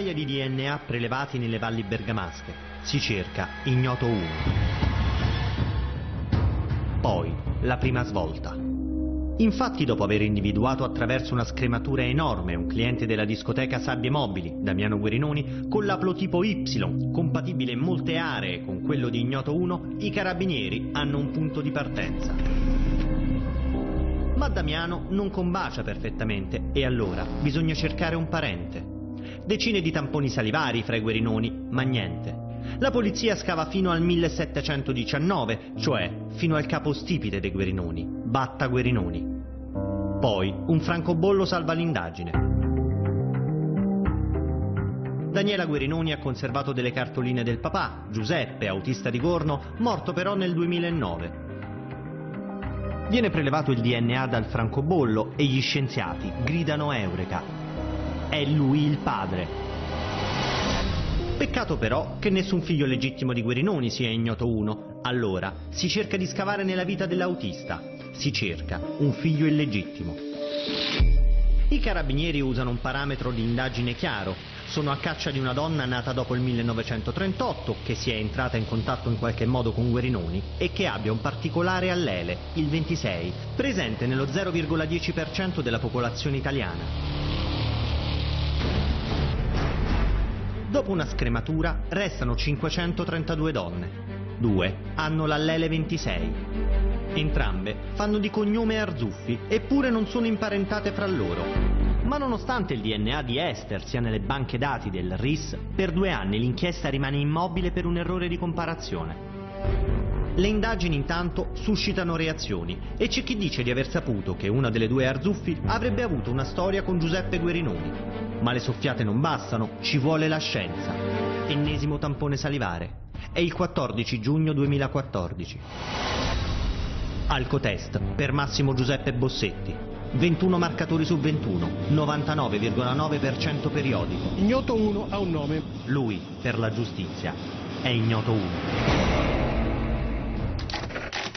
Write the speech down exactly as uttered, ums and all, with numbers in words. migliaia di D N A prelevati nelle valli bergamasche. Si cerca Ignoto uno. Poi, la prima svolta. Infatti, dopo aver individuato attraverso una scrematura enorme un cliente della discoteca Sabbie Mobili, Damiano Guerinoni, con l'aplotipo Y, compatibile in molte aree con quello di Ignoto uno, i carabinieri hanno un punto di partenza. Ma Damiano non combacia perfettamente e allora bisogna cercare un parente. Decine di tamponi salivari fra i Guerinoni, ma niente. La polizia scava fino al millesettecentodiciannove, cioè fino al capostipite dei Guerinoni, Batta Guerinoni. Poi un francobollo salva l'indagine. Daniela Guerinoni ha conservato delle cartoline del papà, Giuseppe, autista di Gorno, morto però nel duemilanove. Viene prelevato il D N A dal francobollo e gli scienziati gridano eureka. È lui il padre. Peccato però che nessun figlio legittimo di Guerinoni sia Ignoto uno. Allora si cerca di scavare nella vita dell'autista. Si cerca un figlio illegittimo. I carabinieri usano un parametro di indagine chiaro. Sono a caccia di una donna nata dopo il millenovecentotrentotto, che sia entrata in contatto in qualche modo con Guerinoni e che abbia un particolare allele, il ventisei, presente nello zero virgola dieci per cento della popolazione italiana. Dopo una scrematura restano cinquecentotrentadue donne. Due hanno l'allele ventisei. Entrambe fanno di cognome Arzuffi, eppure non sono imparentate fra loro. Ma nonostante il D N A di Ester sia nelle banche dati del R I S, per due anni l'inchiesta rimane immobile per un errore di comparazione. Le indagini intanto suscitano reazioni e c'è chi dice di aver saputo che una delle due Arzuffi avrebbe avuto una storia con Giuseppe Guerinoni. Ma le soffiate non bastano, ci vuole la scienza. Ennesimo tampone salivare. È il quattordici giugno duemilaquattordici. Alcotest per Massimo Giuseppe Bossetti. ventuno marcatori su ventuno, novantanove virgola nove per cento periodico. Ignoto uno ha un nome. Lui, per la giustizia, è Ignoto uno.